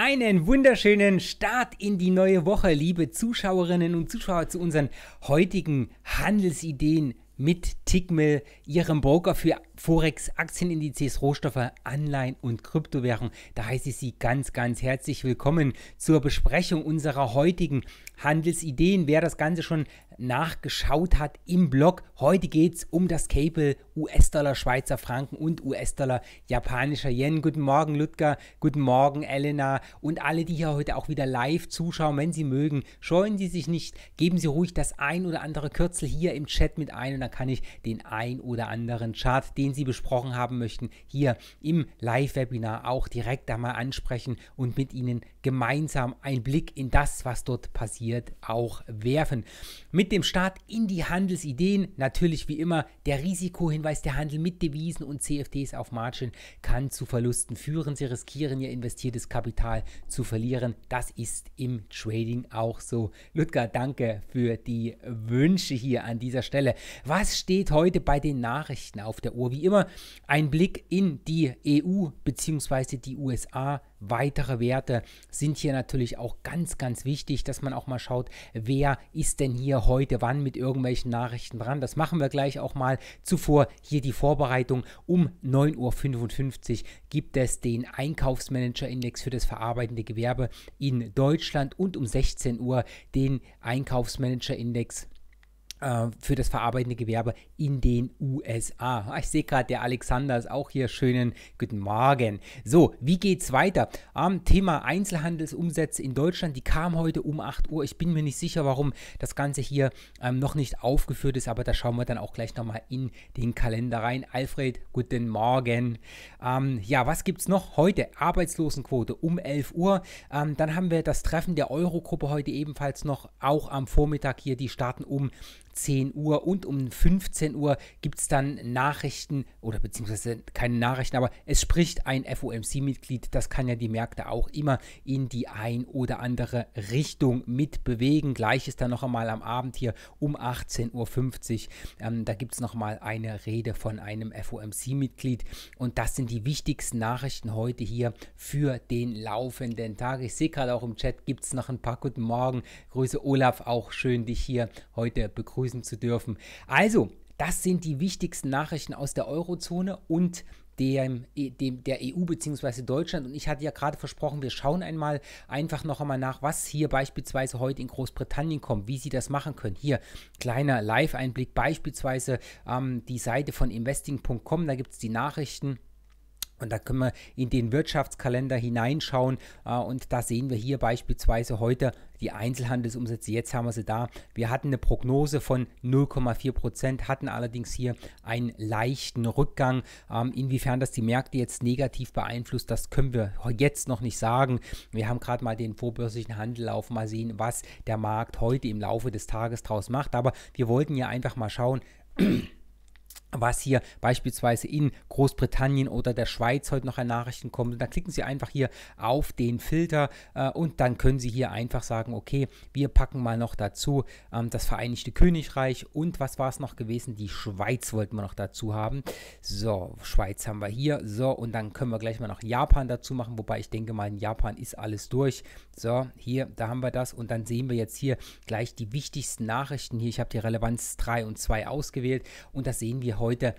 Einen wunderschönen Start in die neue Woche, liebe Zuschauerinnen und Zuschauer, zu unseren heutigen Handelsideen mit Tickmill, Ihrem Broker für Forex, Aktienindizes, Rohstoffe, Anleihen und Kryptowährung. Da heiße ich Sie ganz, ganz herzlich willkommen zur Besprechung unserer heutigen Handelsideen. Wer das Ganze schon nachgeschaut hat im Blog, heute geht es um das Cable US-Dollar, Schweizer Franken und US-Dollar, japanischer Yen. Guten Morgen, Ludger. Guten Morgen, Elena. Und alle, die hier heute auch wieder live zuschauen, wenn Sie mögen, scheuen Sie sich nicht, geben Sie ruhig das ein oder andere Kürzel hier im Chat mit ein und dann kann ich den ein oder anderen Chart, den Sie besprochen haben möchten, hier im Live-Webinar auch direkt da mal ansprechen und mit Ihnen gemeinsam einen Blick in das, was dort passiert, auch werfen. Mit dem Start in die Handelsideen natürlich wie immer der Risikohinweis: Der Handel mit Devisen und CFDs auf Margin kann zu Verlusten führen. Sie riskieren Ihr investiertes Kapital zu verlieren. Das ist im Trading auch so. Ludger, danke für die Wünsche hier an dieser Stelle. Was steht heute bei den Nachrichten auf der Uhr? Wie immer ein Blick in die EU bzw. die USA. Weitere Werte sind hier natürlich auch ganz, ganz wichtig, dass man auch mal schaut, wer ist denn hier heute wann mit irgendwelchen Nachrichten dran. Das machen wir gleich auch mal. Zuvor hier die Vorbereitung. Um 9:55 Uhr gibt es den Einkaufsmanager-Index für das verarbeitende Gewerbe in Deutschland und um 16 Uhr den Einkaufsmanager-Index für das verarbeitende Gewerbe in den USA. Ich sehe gerade, der Alexander ist auch hier. Schönen guten Morgen. So, wie geht's weiter? Thema Einzelhandelsumsätze in Deutschland, die kam heute um 8 Uhr. Ich bin mir nicht sicher, warum das Ganze hier noch nicht aufgeführt ist, aber da schauen wir dann auch gleich nochmal in den Kalender rein. Alfred, guten Morgen. Ja, was gibt's noch heute? Arbeitslosenquote um 11 Uhr. Dann haben wir das Treffen der Eurogruppe heute ebenfalls noch, auch am Vormittag hier. Die starten um 10 Uhr und um 15 Uhr gibt es dann Nachrichten oder beziehungsweise keine Nachrichten, aber es spricht ein FOMC-Mitglied. Das kann ja die Märkte auch immer in die ein oder andere Richtung mitbewegen. Gleiches dann noch einmal am Abend hier um 18:50 Uhr. Da gibt es noch mal eine Rede von einem FOMC-Mitglied und das sind die wichtigsten Nachrichten heute hier für den laufenden Tag. Ich sehe gerade auch im Chat, gibt es noch ein paar. Guten Morgen, Grüße Olaf, auch schön, dich hier heute begrüßen zu dürfen. Also, das sind die wichtigsten Nachrichten aus der Eurozone und der EU bzw. Deutschland. Und ich hatte ja gerade versprochen, wir schauen einfach noch einmal nach, was hier beispielsweise heute in Großbritannien kommt, wie Sie das machen können. Hier kleiner Live-Einblick, beispielsweise die Seite von investing.com, da gibt es die Nachrichten. Und da können wir in den Wirtschaftskalender hineinschauen und da sehen wir hier beispielsweise heute die Einzelhandelsumsätze. Jetzt haben wir sie da. Wir hatten eine Prognose von 0,4%, hatten allerdings hier einen leichten Rückgang. Inwiefern das die Märkte jetzt negativ beeinflusst, das können wir jetzt noch nicht sagen. Wir haben gerade mal den vorbörslichen Handellauf, mal sehen, was der Markt heute im Laufe des Tages draus macht. Aber wir wollten ja einfach mal schauen, was hier beispielsweise in Großbritannien oder der Schweiz heute noch an Nachrichten kommt. Und da klicken Sie einfach hier auf den Filter und dann können Sie hier einfach sagen, okay, wir packen mal noch dazu das Vereinigte Königreich und was war es noch gewesen? Die Schweiz wollten wir noch dazu haben. So, Schweiz haben wir hier. So, und dann können wir gleich mal noch Japan dazu machen, wobei ich denke mal, in Japan ist alles durch. So, hier, da haben wir das und dann sehen wir jetzt hier gleich die wichtigsten Nachrichten hier. Ich habe die Relevanz 3 und 2 ausgewählt und das sehen wir heute,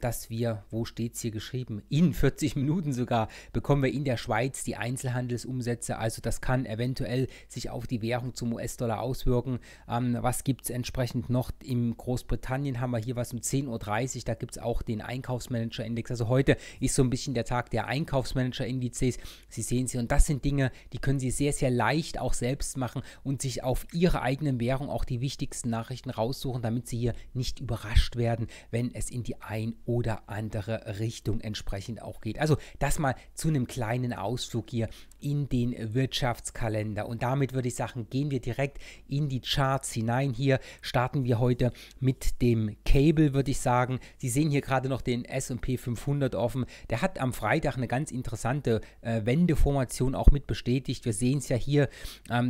dass wir, wo steht es hier geschrieben, in 40 Minuten sogar, bekommen wir in der Schweiz die Einzelhandelsumsätze. Also das kann eventuell sich auf die Währung zum US-Dollar auswirken. Was gibt es entsprechend noch? In Großbritannien haben wir hier was um 10:30 Uhr. Da gibt es auch den Einkaufsmanager-Index. Also heute ist so ein bisschen der Tag der Einkaufsmanager-Indizes. Sie sehen sie und das sind Dinge, die können Sie sehr, sehr leicht auch selbst machen und sich auf Ihre eigenen Währung auch die wichtigsten Nachrichten raussuchen, damit Sie hier nicht überrascht werden, wenn es in die ein oder andere Richtung entsprechend auch geht. Also das mal zu einem kleinen Ausflug hier in den Wirtschaftskalender. Und damit würde ich sagen, gehen wir direkt in die Charts hinein. Hier starten wir heute mit dem Cable, würde ich sagen. Sie sehen hier gerade noch den S&P 500 offen. Der hat am Freitag eine ganz interessante Wendeformation auch mit bestätigt. Wir sehen es ja hier,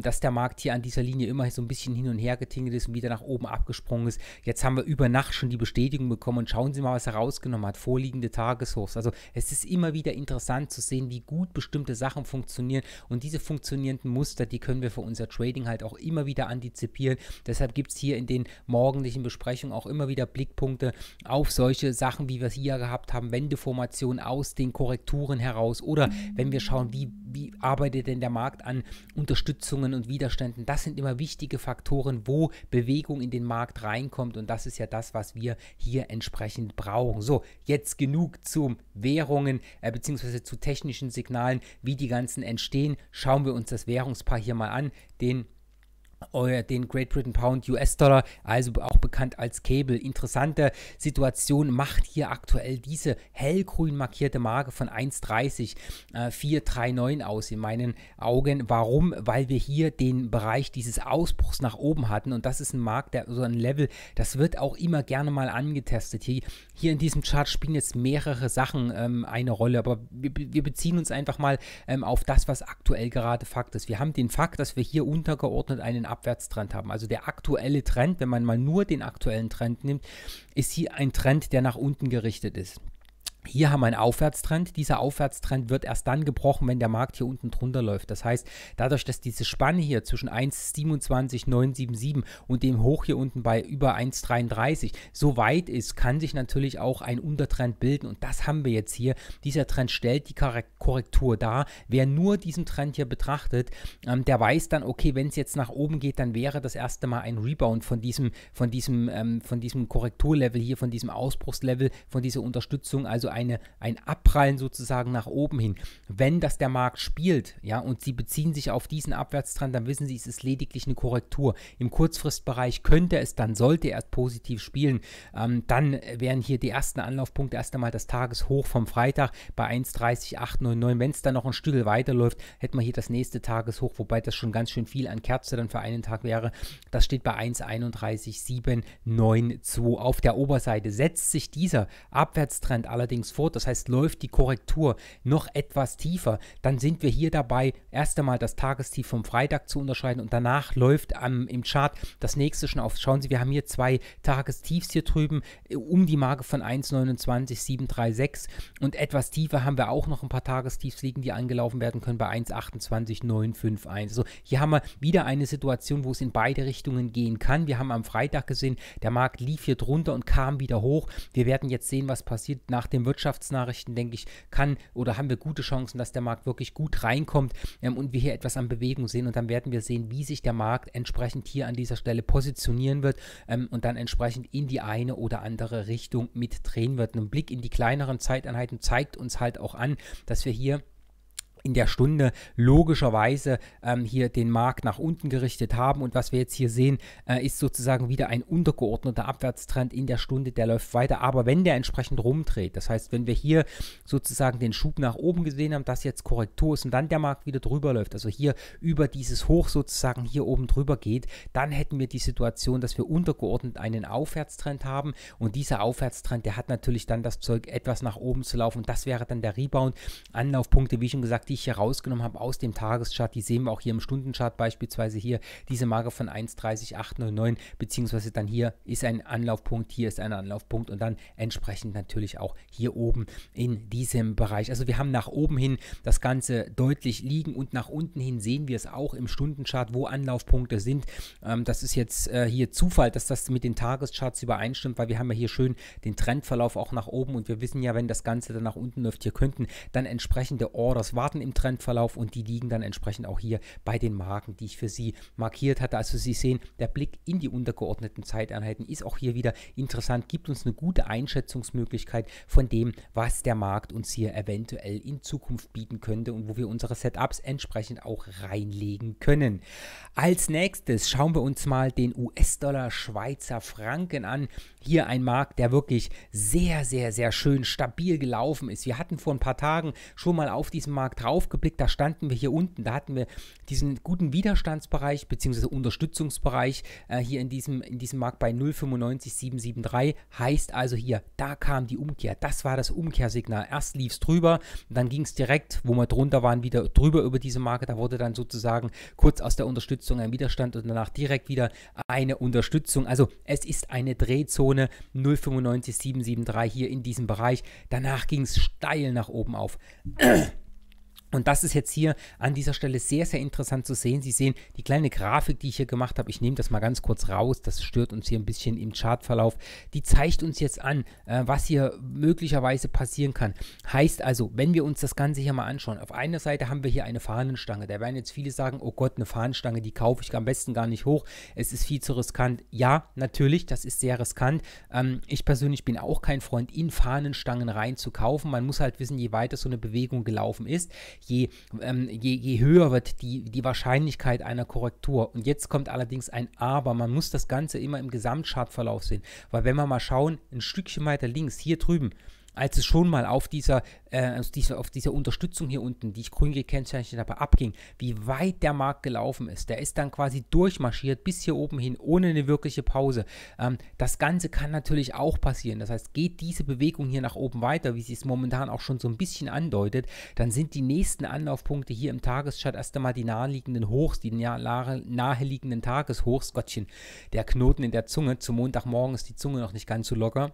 dass der Markt hier an dieser Linie immer so ein bisschen hin und her getingelt ist und wieder nach oben abgesprungen ist. Jetzt haben wir über Nacht schon die Bestätigung bekommen und schauen Sie mal, was was er rausgenommen hat, vorliegende Tageshochs. Also es ist immer wieder interessant zu sehen, wie gut bestimmte Sachen funktionieren, und diese funktionierenden Muster, die können wir für unser Trading halt auch immer wieder antizipieren. Deshalb gibt es hier in den morgendlichen Besprechungen auch immer wieder Blickpunkte auf solche Sachen, wie wir es hier gehabt haben, Wendeformationen aus den Korrekturen heraus, oder wenn wir schauen, wie arbeitet denn der Markt an Unterstützungen und Widerständen. Das sind immer wichtige Faktoren, wo Bewegung in den Markt reinkommt, und das ist ja das, was wir hier entsprechend brauchen. So, jetzt genug zum Währungen bzw. zu technischen Signalen, wie die ganzen entstehen. Schauen wir uns das Währungspaar hier mal an, den Great Britain Pound US-Dollar, also auch bekannt als Cable. Interessante Situation macht hier aktuell diese hellgrün markierte Marke von 1,30,439 aus in meinen Augen. Warum? Weil wir hier den Bereich dieses Ausbruchs nach oben hatten, und das ist ein Markt, so ein Level, das wird auch immer gerne mal angetestet. Hier in diesem Chart spielen jetzt mehrere Sachen eine Rolle, aber wir beziehen uns einfach mal auf das, was aktuell gerade Fakt ist. Wir haben den Fakt, dass wir hier untergeordnet einen Abwärtstrend haben. Also der aktuelle Trend, wenn man mal nur den aktuellen Trend nimmt, ist hier ein Trend, der nach unten gerichtet ist. Hier haben wir einen Aufwärtstrend. Dieser Aufwärtstrend wird erst dann gebrochen, wenn der Markt hier unten drunter läuft. Das heißt, dadurch, dass diese Spanne hier zwischen 1,27977 und dem Hoch hier unten bei über 1,33 so weit ist, kann sich natürlich auch ein Untertrend bilden, und das haben wir jetzt hier. Dieser Trend stellt die Korrektur dar. Wer nur diesen Trend hier betrachtet, der weiß dann, okay, wenn es jetzt nach oben geht, dann wäre das erste Mal ein Rebound von diesem Korrekturlevel hier, von diesem Ausbruchslevel, von dieser Unterstützung, also ein Abprallen sozusagen nach oben hin. Wenn das der Markt spielt, ja, und Sie beziehen sich auf diesen Abwärtstrend, dann wissen Sie, es ist lediglich eine Korrektur. Im Kurzfristbereich könnte es dann, sollte er positiv spielen, dann wären hier die ersten Anlaufpunkte erst einmal das Tageshoch vom Freitag bei 1,30899. Wenn es dann noch ein Stück weiterläuft, hätten wir hier das nächste Tageshoch, wobei das schon ganz schön viel an Kerze dann für einen Tag wäre. Das steht bei 1,31792. Auf der Oberseite setzt sich dieser Abwärtstrend allerdings fort, das heißt, läuft die Korrektur noch etwas tiefer, dann sind wir hier dabei, erst einmal das Tagestief vom Freitag zu unterscheiden, und danach läuft im Chart das nächste schon auf. Schauen Sie, wir haben hier zwei Tagestiefs hier drüben, um die Marke von 1,29736, und etwas tiefer haben wir auch noch ein paar Tagestiefs liegen, die angelaufen werden können bei 1,28951. Also hier haben wir wieder eine Situation, wo es in beide Richtungen gehen kann. Wir haben am Freitag gesehen, der Markt lief hier drunter und kam wieder hoch. Wir werden jetzt sehen, was passiert. Nach dem Wirtschaftsnachrichten, denke ich, haben wir gute Chancen, dass der Markt wirklich gut reinkommt und wir hier etwas an Bewegung sehen, und dann werden wir sehen, wie sich der Markt entsprechend hier an dieser Stelle positionieren wird und dann entsprechend in die eine oder andere Richtung mitdrehen wird. Ein Blick in die kleineren Zeiteinheiten zeigt uns halt auch an, dass wir hier in der Stunde logischerweise hier den Markt nach unten gerichtet haben, und was wir jetzt hier sehen, ist sozusagen wieder ein untergeordneter Abwärtstrend in der Stunde, der läuft weiter, aber wenn der entsprechend rumdreht, das heißt, wenn wir hier sozusagen den Schub nach oben gesehen haben, dass jetzt Korrektur ist und dann der Markt wieder drüber läuft, also hier über dieses Hoch sozusagen hier oben drüber geht, dann hätten wir die Situation, dass wir untergeordnet einen Aufwärtstrend haben, und dieser Aufwärtstrend, der hat natürlich dann das Zeug, etwas nach oben zu laufen, und das wäre dann der Rebound. Anlaufpunkte, wie schon gesagt, die ich hier rausgenommen habe aus dem Tageschart, die sehen wir auch hier im Stundenchart, beispielsweise hier diese Marke von 1,30809, beziehungsweise dann hier ist ein Anlaufpunkt, hier ist ein Anlaufpunkt, und dann entsprechend natürlich auch hier oben in diesem Bereich. Also wir haben nach oben hin das Ganze deutlich liegen, und nach unten hin sehen wir es auch im Stundenchart, wo Anlaufpunkte sind. Das ist jetzt hier Zufall, dass das mit den Tagescharts übereinstimmt, weil wir haben ja hier schön den Trendverlauf auch nach oben, und wir wissen ja, wenn das Ganze dann nach unten läuft, hier könnten dann entsprechende Orders warten im Trendverlauf, und die liegen dann entsprechend auch hier bei den Marken, die ich für Sie markiert hatte. Also Sie sehen, der Blick in die untergeordneten Zeiteinheiten ist auch hier wieder interessant, gibt uns eine gute Einschätzungsmöglichkeit von dem, was der Markt uns hier eventuell in Zukunft bieten könnte und wo wir unsere Setups entsprechend auch reinlegen können. Als nächstes schauen wir uns mal den US-Dollar Schweizer Franken an. Hier ein Markt, der wirklich sehr, sehr, sehr schön stabil gelaufen ist. Wir hatten vor ein paar Tagen schon mal auf diesem Markt draufgeblickt, da standen wir hier unten, da hatten wir diesen guten Widerstandsbereich bzw. Unterstützungsbereich hier in diesem Markt bei 0,95773, heißt also hier, da kam die Umkehr, das war das Umkehrsignal, erst lief es drüber, dann ging es direkt, wo wir drunter waren, wieder drüber über diese Marke, da wurde dann sozusagen kurz aus der Unterstützung ein Widerstand und danach direkt wieder eine Unterstützung, also es ist eine Drehzone, Zone 0,95773 hier in diesem Bereich. Danach ging es steil nach oben auf. Und das ist jetzt hier an dieser Stelle sehr, sehr interessant zu sehen. Sie sehen die kleine Grafik, die ich hier gemacht habe. Ich nehme das mal ganz kurz raus. Das stört uns hier ein bisschen im Chartverlauf. Die zeigt uns jetzt an, was hier möglicherweise passieren kann. Heißt also, wenn wir uns das Ganze hier mal anschauen. Auf einer Seite haben wir hier eine Fahnenstange. Da werden jetzt viele sagen, oh Gott, eine Fahnenstange, die kaufe ich am besten gar nicht hoch. Es ist viel zu riskant. Ja, natürlich, das ist sehr riskant. Ich persönlich bin auch kein Freund, in Fahnenstangen rein zu kaufen. Man muss halt wissen, je weiter so eine Bewegung gelaufen ist, je höher wird die Wahrscheinlichkeit einer Korrektur. Und jetzt kommt allerdings ein Aber. Man muss das Ganze immer im Gesamtchartverlauf sehen. Weil wenn wir mal schauen, ein Stückchen weiter links, hier drüben, als es schon mal auf dieser Unterstützung hier unten, die ich grün gekennzeichnet habe, abging, wie weit der Markt gelaufen ist. Der ist dann quasi durchmarschiert bis hier oben hin, ohne eine wirkliche Pause. Das Ganze kann natürlich auch passieren. Das heißt, geht diese Bewegung hier nach oben weiter, wie sie es momentan auch schon so ein bisschen andeutet, dann sind die nächsten Anlaufpunkte hier im Tageschart erst einmal die naheliegenden Hochs, die naheliegenden Tageshochs. Gottchen, der Knoten in der Zunge. Zum Montagmorgen ist die Zunge noch nicht ganz so locker.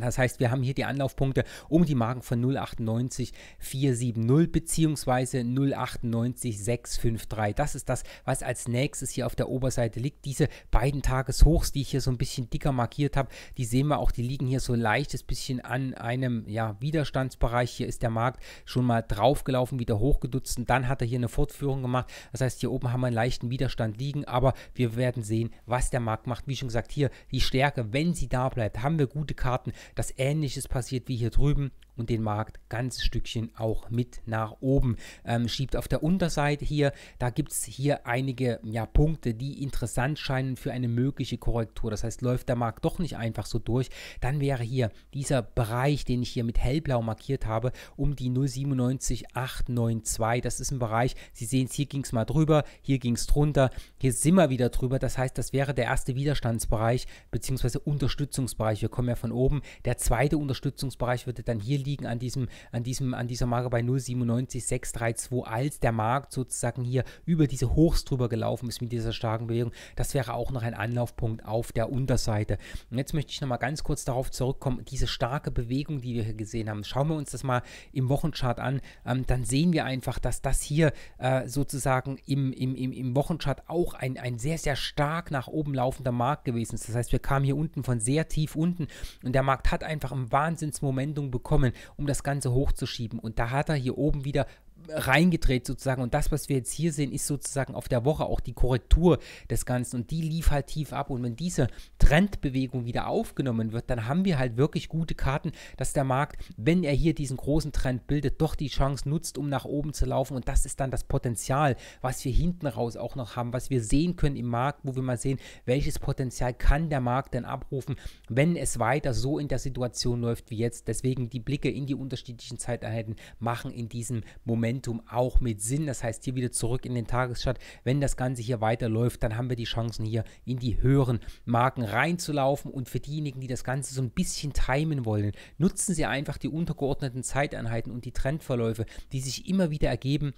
Das heißt, wir haben hier die Anlaufpunkte um die Marken von 0,98470 bzw. 0,98653. Das ist das, was als nächstes hier auf der Oberseite liegt. Diese beiden Tageshochs, die ich hier so ein bisschen dicker markiert habe, die sehen wir auch, die liegen hier so ein leichtes bisschen an einem Widerstandsbereich. Hier ist der Markt schon mal draufgelaufen, wieder hochgedutzt und dann hat er hier eine Fortführung gemacht. Das heißt, hier oben haben wir einen leichten Widerstand liegen, aber wir werden sehen, was der Markt macht. Wie schon gesagt, hier die Stärke, wenn sie da bleibt, haben wir gute Karten, dass Ähnliches passiert wie hier drüben und den Markt ganz Stückchen auch mit nach oben schiebt. Auf der Unterseite hier, da gibt es hier einige Punkte, die interessant scheinen für eine mögliche Korrektur. Das heißt, läuft der Markt doch nicht einfach so durch, dann wäre hier dieser Bereich, den ich hier mit hellblau markiert habe, um die 0,97892. Das ist ein Bereich, Sie sehen es, hier ging es mal drüber, hier ging es drunter, hier sind wir wieder drüber. Das heißt, das wäre der erste Widerstandsbereich bzw. Unterstützungsbereich. Wir kommen ja von oben. Der zweite Unterstützungsbereich würde dann hier liegen, an dieser Marke bei 0,97632, als der Markt sozusagen hier über diese Hochs drüber gelaufen ist mit dieser starken Bewegung. Das wäre auch noch ein Anlaufpunkt auf der Unterseite. Und jetzt möchte ich nochmal ganz kurz darauf zurückkommen, diese starke Bewegung, die wir hier gesehen haben. Schauen wir uns das mal im Wochenchart an, dann sehen wir einfach, dass das hier sozusagen im Wochenchart auch ein sehr, sehr stark nach oben laufender Markt gewesen ist. Das heißt, wir kamen hier unten von sehr tief unten und der Markt hat einfach ein Wahnsinnsmomentum bekommen, um das Ganze hochzuschieben. Und da hat er hier oben wieder reingedreht sozusagen, und das, was wir jetzt hier sehen, ist sozusagen auf der Woche auch die Korrektur des Ganzen, und die lief halt tief ab. Und wenn diese Trendbewegung wieder aufgenommen wird, dann haben wir halt wirklich gute Karten, dass der Markt, wenn er hier diesen großen Trend bildet, doch die Chance nutzt, um nach oben zu laufen. Und das ist dann das Potenzial, was wir hinten raus auch noch haben, was wir sehen können im Markt, wo wir mal sehen, welches Potenzial kann der Markt denn abrufen, wenn es weiter so in der Situation läuft wie jetzt. Deswegen die Blicke in die unterschiedlichen Zeiteinheiten machen in diesem Moment auch mit Sinn. Das heißt, hier wieder zurück in den Tageschart. Wenn das Ganze hier weiterläuft, dann haben wir die Chancen, hier in die höheren Marken reinzulaufen. Und für diejenigen, die das Ganze so ein bisschen timen wollen, nutzen Sie einfach die untergeordneten Zeiteinheiten und die Trendverläufe, die sich immer wieder ergeben,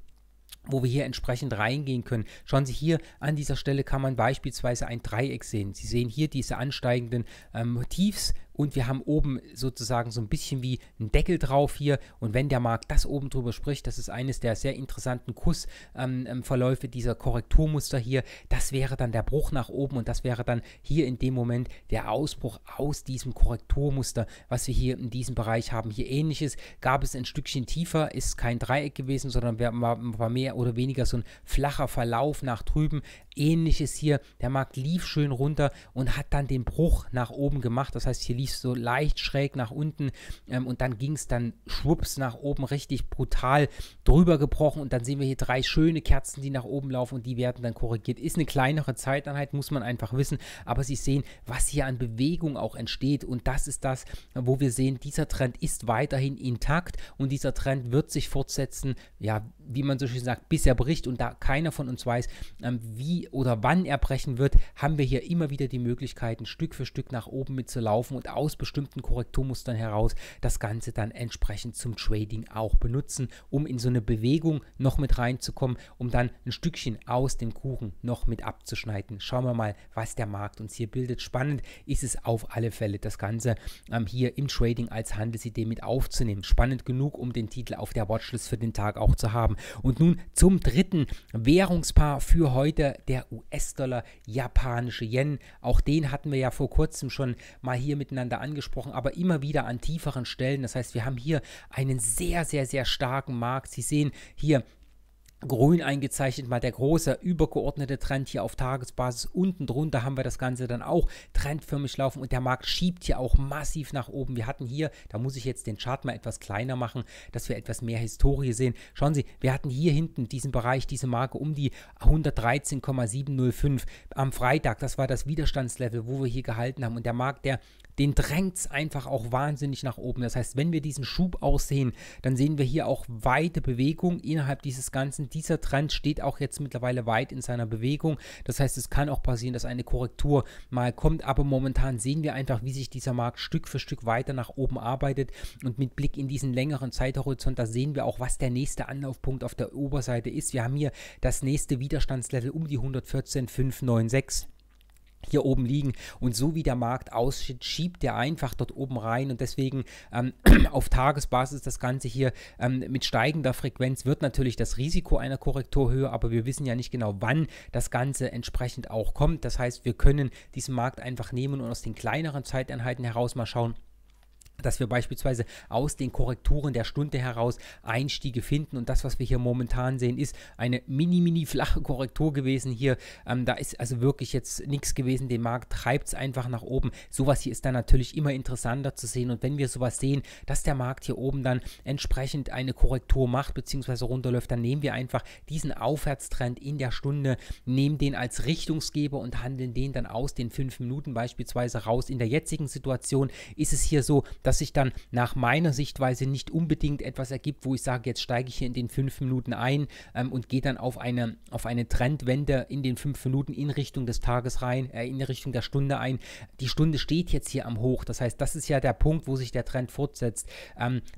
wo wir hier entsprechend reingehen können. Schauen Sie, hier an dieser Stelle kann man beispielsweise ein Dreieck sehen. Sie sehen hier diese ansteigenden Tiefs, und wir haben oben sozusagen so ein bisschen wie einen Deckel drauf hier. Und wenn der Markt das oben drüber spricht, das ist eines der sehr interessanten Kursverläufe dieser Korrekturmuster hier. Das wäre dann der Bruch nach oben, und das wäre dann hier in dem Moment der Ausbruch aus diesem Korrekturmuster, was wir hier in diesem Bereich haben. Hier Ähnliches gab es ein Stückchen tiefer, ist kein Dreieck gewesen, sondern war mehr oder weniger so ein flacher Verlauf nach drüben. Ähnliches hier, der Markt lief schön runter und hat dann den Bruch nach oben gemacht. Das heißt, hier lief so leicht schräg nach unten und dann ging es dann schwupps nach oben, richtig brutal drüber gebrochen, und dann sehen wir hier drei schöne Kerzen, die nach oben laufen, und die werden dann korrigiert. Ist eine kleinere Zeiteinheit, muss man einfach wissen, aber Sie sehen, was hier an Bewegung auch entsteht, und das ist das, wo wir sehen, dieser Trend ist weiterhin intakt und dieser Trend wird sich fortsetzen, ja, wie man so schön sagt, bis er bricht. Und da keiner von uns weiß, wie oder wann er brechen wird, haben wir hier immer wieder die Möglichkeiten, Stück für Stück nach oben mitzulaufen und auch aus bestimmten Korrekturmustern heraus das Ganze dann entsprechend zum Trading auch benutzen, um in so eine Bewegung noch mit reinzukommen, um dann ein Stückchen aus dem Kuchen noch mit abzuschneiden. Schauen wir mal, was der Markt uns hier bildet. Spannend ist es auf alle Fälle, das Ganze hier im Trading als Handelsidee mit aufzunehmen. Spannend genug, um den Titel auf der Watchlist für den Tag auch zu haben. Und nun zum dritten Währungspaar für heute, der US-Dollar, japanische Yen. Auch den hatten wir ja vor kurzem schon mal hier miteinander angesprochen, aber immer wieder an tieferen Stellen. Das heißt, wir haben hier einen sehr, sehr, sehr starken Markt. Sie sehen hier grün eingezeichnet, mal der große übergeordnete Trend hier auf Tagesbasis. Unten drunter haben wir das Ganze dann auch trendförmig laufen und der Markt schiebt hier auch massiv nach oben. Wir hatten hier, da muss ich jetzt den Chart mal etwas kleiner machen, dass wir etwas mehr Historie sehen. Schauen Sie, wir hatten hier hinten diesen Bereich, diese Marke um die 113,705 am Freitag. Das war das Widerstandslevel, wo wir hier gehalten haben und der Markt, den drängt es einfach auch wahnsinnig nach oben. Das heißt, wenn wir diesen Schub aussehen, dann sehen wir hier auch weite Bewegung innerhalb dieses Ganzen. Dieser Trend steht auch jetzt mittlerweile weit in seiner Bewegung. Das heißt, es kann auch passieren, dass eine Korrektur mal kommt. Aber momentan sehen wir einfach, wie sich dieser Markt Stück für Stück weiter nach oben arbeitet. Und mit Blick in diesen längeren Zeithorizont, da sehen wir auch, was der nächste Anlaufpunkt auf der Oberseite ist. Wir haben hier das nächste Widerstandslevel um die 114,596. hier oben liegen und so wie der Markt ausschiebt, schiebt er einfach dort oben rein und deswegen auf Tagesbasis das Ganze hier mit steigender Frequenz wird natürlich das Risiko einer Korrektur höher, aber wir wissen ja nicht genau, wann das Ganze entsprechend auch kommt. Das heißt, wir können diesen Markt einfach nehmen und aus den kleineren Zeiteinheiten heraus mal schauen, dass wir beispielsweise aus den Korrekturen der Stunde heraus Einstiege finden. Und das, was wir hier momentan sehen, ist eine mini-flache Korrektur gewesen hier. Da ist also wirklich jetzt nichts gewesen. Den Markt treibt es einfach nach oben. Sowas hier ist dann natürlich immer interessanter zu sehen. Und wenn wir sowas sehen, dass der Markt hier oben dann entsprechend eine Korrektur macht, beziehungsweise runterläuft, dann nehmen wir einfach diesen Aufwärtstrend in der Stunde, nehmen den als Richtungsgeber und handeln den dann aus den 5 Minuten beispielsweise raus. In der jetzigen Situation ist es hier so, dass sich dann nach meiner Sichtweise nicht unbedingt etwas ergibt, wo ich sage, jetzt steige ich hier in den 5 Minuten ein und gehe dann auf eine Trendwende in den 5 Minuten in Richtung des Tages rein, in Richtung der Stunde ein. Die Stunde steht jetzt hier am Hoch, das heißt, das ist ja der Punkt, wo sich der Trend fortsetzt.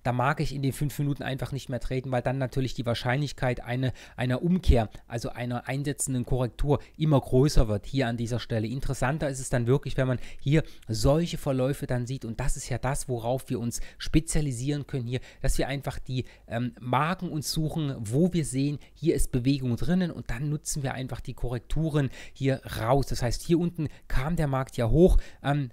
Da mag ich in den 5 Minuten einfach nicht mehr treten, weil dann natürlich die Wahrscheinlichkeit einer Umkehr, also einer einsetzenden Korrektur immer größer wird hier an dieser Stelle. Interessanter ist es dann wirklich, wenn man hier solche Verläufe dann sieht und das ist ja das, worauf wir uns spezialisieren können hier, dass wir einfach die Marken uns suchen, wo wir sehen, hier ist Bewegung drinnen und dann nutzen wir einfach die Korrekturen hier raus. Das heißt, hier unten kam der Markt ja hoch,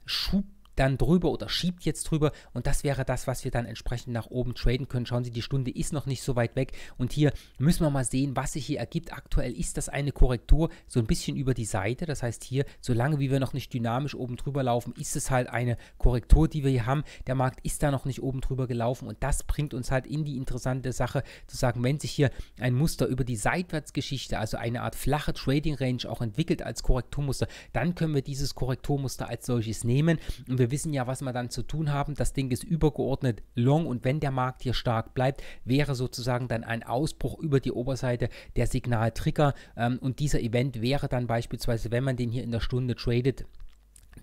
schub dann drüber oder schiebt jetzt drüber und das wäre das, was wir dann entsprechend nach oben traden können. Schauen Sie, die Stunde ist noch nicht so weit weg und hier müssen wir mal sehen, was sich hier ergibt. Aktuell ist das eine Korrektur so ein bisschen über die Seite, das heißt hier, solange wie wir noch nicht dynamisch oben drüber laufen, ist es halt eine Korrektur, die wir hier haben. Der Markt ist da noch nicht oben drüber gelaufen und das bringt uns halt in die interessante Sache zu sagen, wenn sich hier ein Muster über die Seitwärtsgeschichte, also eine Art flache Trading Range auch entwickelt als Korrekturmuster, dann können wir dieses Korrekturmuster als solches nehmen und wir wissen ja, was wir dann zu tun haben. Das Ding ist übergeordnet long und wenn der Markt hier stark bleibt, wäre sozusagen dann ein Ausbruch über die Oberseite der Signaltrigger und dieser Event wäre dann beispielsweise, wenn man den hier in der Stunde tradet,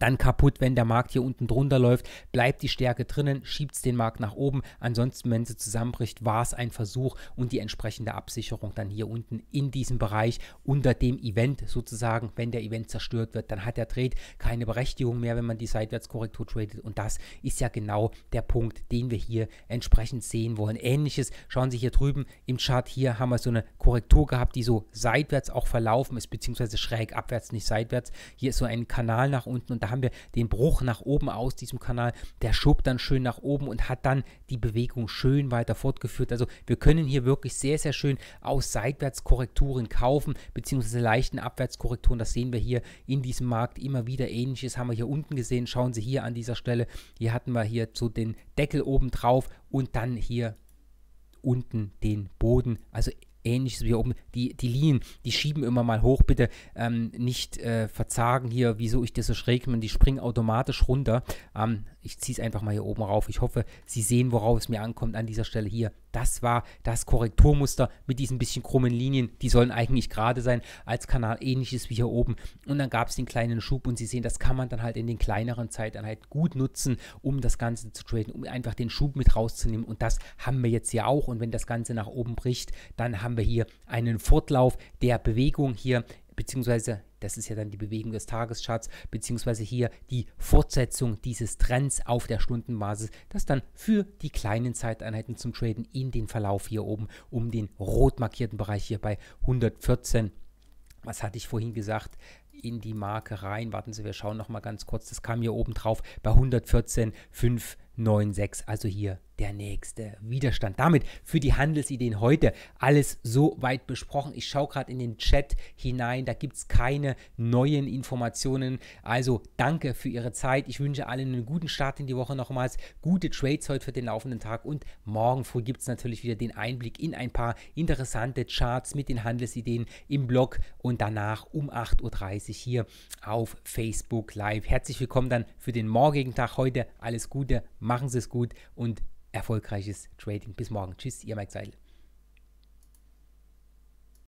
dann kaputt. Wenn der Markt hier unten drunter läuft, bleibt die Stärke drinnen, schiebt es den Markt nach oben. Ansonsten, wenn sie zusammenbricht, war es ein Versuch und die entsprechende Absicherung dann hier unten in diesem Bereich unter dem Event sozusagen. Wenn der Event zerstört wird, dann hat der Trade keine Berechtigung mehr, wenn man die Seitwärtskorrektur tradet und das ist ja genau der Punkt, den wir hier entsprechend sehen wollen. Ähnliches, schauen Sie hier drüben im Chart, hier haben wir so eine Korrektur gehabt, die so seitwärts auch verlaufen ist, beziehungsweise schräg abwärts, nicht seitwärts. Hier ist so ein Kanal nach unten und da haben wir den Bruch nach oben aus diesem Kanal, der schob dann schön nach oben und hat dann die Bewegung schön weiter fortgeführt. Also wir können hier wirklich sehr, sehr schön aus Seitwärtskorrekturen kaufen, beziehungsweise leichten Abwärtskorrekturen. Das sehen wir hier in diesem Markt immer wieder. Ähnliches haben wir hier unten gesehen. Schauen Sie hier an dieser Stelle. Hier hatten wir hier so den Deckel oben drauf und dann hier unten den Boden. Also Ähnliches wie hier oben, die Linien, die schieben immer mal hoch, bitte nicht verzagen hier, wieso ich das so schräg, man, die springen automatisch runter. Ich ziehe es einfach mal hier oben rauf. Ich hoffe, Sie sehen, worauf es mir ankommt an dieser Stelle hier. Das war das Korrekturmuster mit diesen bisschen krummen Linien. Die sollen eigentlich gerade sein, als Kanal ähnliches wie hier oben. Und dann gab es den kleinen Schub und Sie sehen, das kann man dann halt in den kleineren Zeiteinheiten gut nutzen, um das Ganze zu traden, um einfach den Schub mit rauszunehmen. Und das haben wir jetzt ja auch. Und wenn das Ganze nach oben bricht, dann haben wir hier einen Fortlauf der Bewegung hier, beziehungsweise das ist ja dann die Bewegung des Tagescharts, beziehungsweise hier die Fortsetzung dieses Trends auf der Stundenbasis, das dann für die kleinen Zeiteinheiten zum Traden in den Verlauf hier oben um den rot markierten Bereich hier bei 114. Was hatte ich vorhin gesagt? In die Marke rein. Warten Sie, wir schauen nochmal ganz kurz. Das kam hier oben drauf bei 114,596. Also hier der nächste Widerstand. Damit für die Handelsideen heute alles so weit besprochen. Ich schaue gerade in den Chat hinein. Da gibt es keine neuen Informationen. Also danke für Ihre Zeit. Ich wünsche allen einen guten Start in die Woche nochmals. Gute Trades heute für den laufenden Tag. Und morgen früh gibt es natürlich wieder den Einblick in ein paar interessante Charts mit den Handelsideen im Blog. Und danach um 8:30 Uhr hier auf Facebook Live. Herzlich willkommen dann für den morgigen Tag heute. Alles Gute, machen Sie es gut und erfolgreiches Trading. Bis morgen. Tschüss, Ihr Mike Seidl.